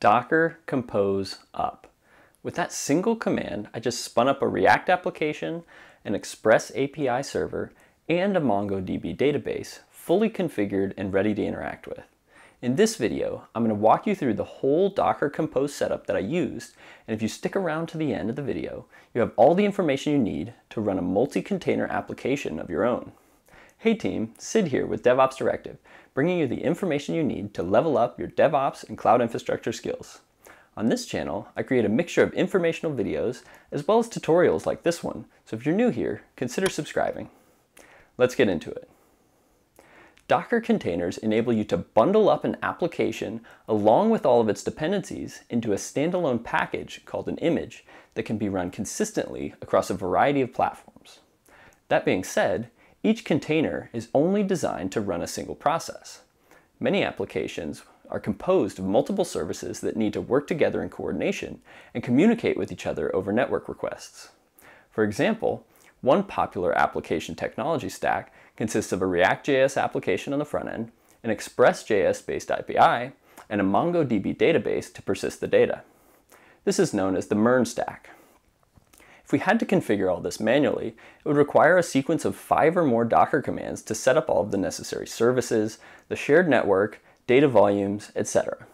Docker Compose up. With that single command, I just spun up a React application, an Express API server, and a MongoDB database fully configured and ready to interact with. In this video, I'm going to walk you through the whole Docker Compose setup that I used, and if you stick around to the end of the video, you have all the information you need to run a multi-container application of your own. Hey team, Sid here with DevOps Directive, bringing you the information you need to level up your DevOps and cloud infrastructure skills. On this channel, I create a mixture of informational videos as well as tutorials like this one, so if you're new here, consider subscribing. Let's get into it. Docker containers enable you to bundle up an application along with all of its dependencies into a standalone package called an image that can be run consistently across a variety of platforms. That being said, each container is only designed to run a single process. Many applications are composed of multiple services that need to work together in coordination and communicate with each other over network requests. For example, one popular application technology stack consists of a React.js application on the front end, an Express.js-based API, and a MongoDB database to persist the data. This is known as the MERN stack. If we had to configure all this manually, it would require a sequence of 5 or more Docker commands to set up all of the necessary services, the shared network, data volumes, etc.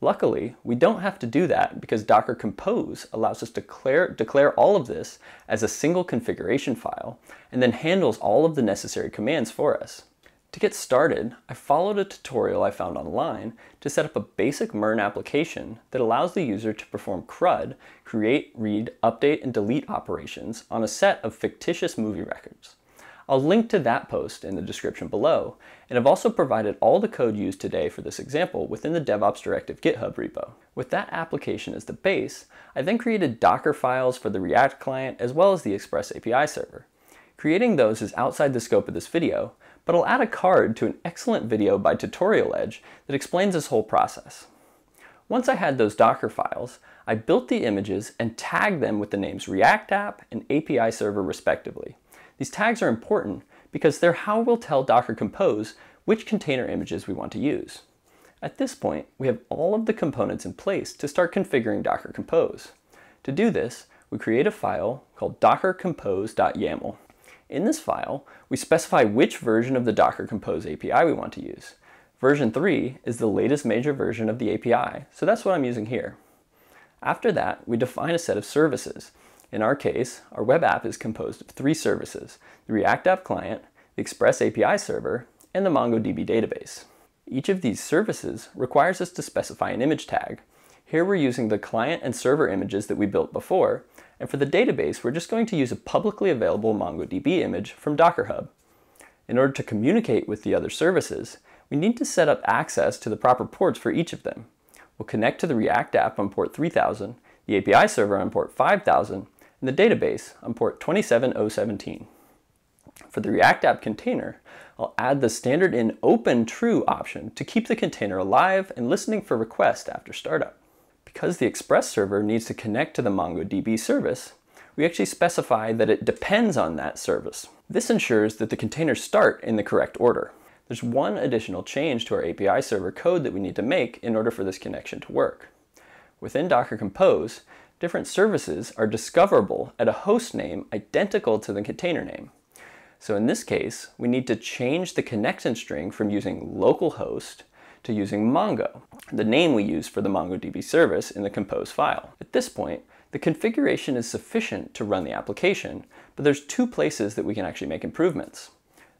Luckily, we don't have to do that because Docker Compose allows us to declare all of this as a single configuration file and then handles all of the necessary commands for us. To get started, I followed a tutorial I found online to set up a basic MERN application that allows the user to perform CRUD, create, read, update, and delete operations on a set of fictitious movie records. I'll link to that post in the description below, and I've also provided all the code used today for this example within the DevOps Directive GitHub repo. With that application as the base, I then created Docker files for the React client as well as the Express API server. Creating those is outside the scope of this video, but I'll add a card to an excellent video by Tutorial Edge that explains this whole process. Once I had those Docker files, I built the images and tagged them with the names React app and API server respectively. These tags are important because they're how we'll tell Docker Compose which container images we want to use. At this point, we have all of the components in place to start configuring Docker Compose. To do this, we create a file called docker-compose.yaml. In this file, we specify which version of the Docker Compose API we want to use. Version 3 is the latest major version of the API, so that's what I'm using here. After that, we define a set of services. In our case, our web app is composed of 3 services: the React app client, the Express API server, and the MongoDB database. Each of these services requires us to specify an image tag. Here we're using the client and server images that we built before, and for the database, we're just going to use a publicly available MongoDB image from Docker Hub. In order to communicate with the other services, we need to set up access to the proper ports for each of them. We'll connect to the React app on port 3000, the API server on port 5000, and the database on port 27017. For the React app container, I'll add the standard in open true option to keep the container alive and listening for requests after startup. Because the Express server needs to connect to the MongoDB service, we actually specify that it depends on that service. This ensures that the containers start in the correct order. There's one additional change to our API server code that we need to make in order for this connection to work. Within Docker Compose, different services are discoverable at a host name identical to the container name. So in this case, we need to change the connection string from using localhost to using Mongo, the name we use for the MongoDB service in the Compose file. At this point, the configuration is sufficient to run the application, but there's 2 places that we can actually make improvements.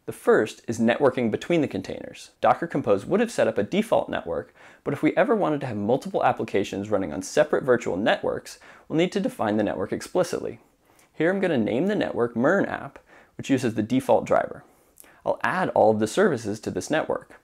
The first is networking between the containers. Docker Compose would have set up a default network, but if we ever wanted to have multiple applications running on separate virtual networks, we'll need to define the network explicitly. Here I'm going to name the network MernApp, which uses the default driver. I'll add all of the services to this network.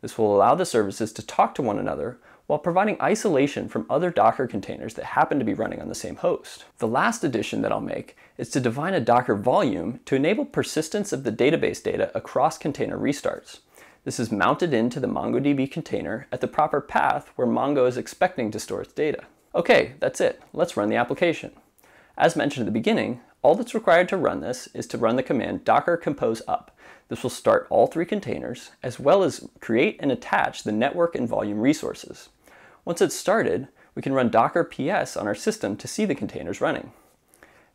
This will allow the services to talk to one another while providing isolation from other Docker containers that happen to be running on the same host. The last addition that I'll make is to define a Docker volume to enable persistence of the database data across container restarts. This is mounted into the MongoDB container at the proper path where Mongo is expecting to store its data. Okay, that's it. Let's run the application. As mentioned at the beginning, all that's required to run this is to run the command docker compose up. This will start all 3 containers, as well as create and attach the network and volume resources. Once it's started, we can run Docker PS on our system to see the containers running.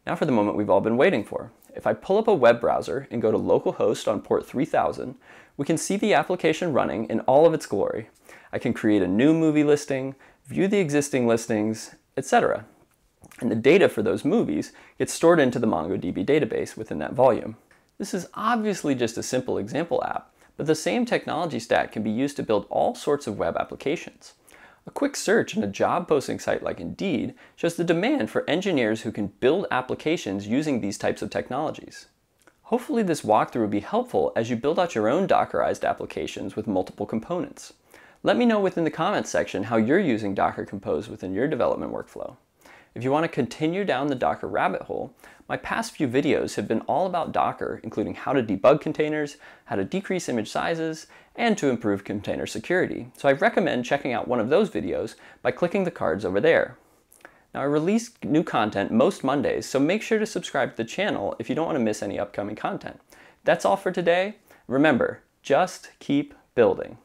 Now for the moment we've all been waiting for. If I pull up a web browser and go to localhost on port 3000, we can see the application running in all of its glory. I can create a new movie listing, view the existing listings, etc. And the data for those movies gets stored into the MongoDB database within that volume. This is obviously just a simple example app, but the same technology stack can be used to build all sorts of web applications. A quick search in a job posting site like Indeed shows the demand for engineers who can build applications using these types of technologies. Hopefully this walkthrough will be helpful as you build out your own Dockerized applications with multiple components. Let me know within the comments section how you're using Docker Compose within your development workflow. If you want to continue down the Docker rabbit hole, my past few videos have been all about Docker, including how to debug containers, how to decrease image sizes, and to improve container security. So I recommend checking out one of those videos by clicking the cards over there. Now I release new content most Mondays, so make sure to subscribe to the channel if you don't want to miss any upcoming content. That's all for today. Remember, just keep building.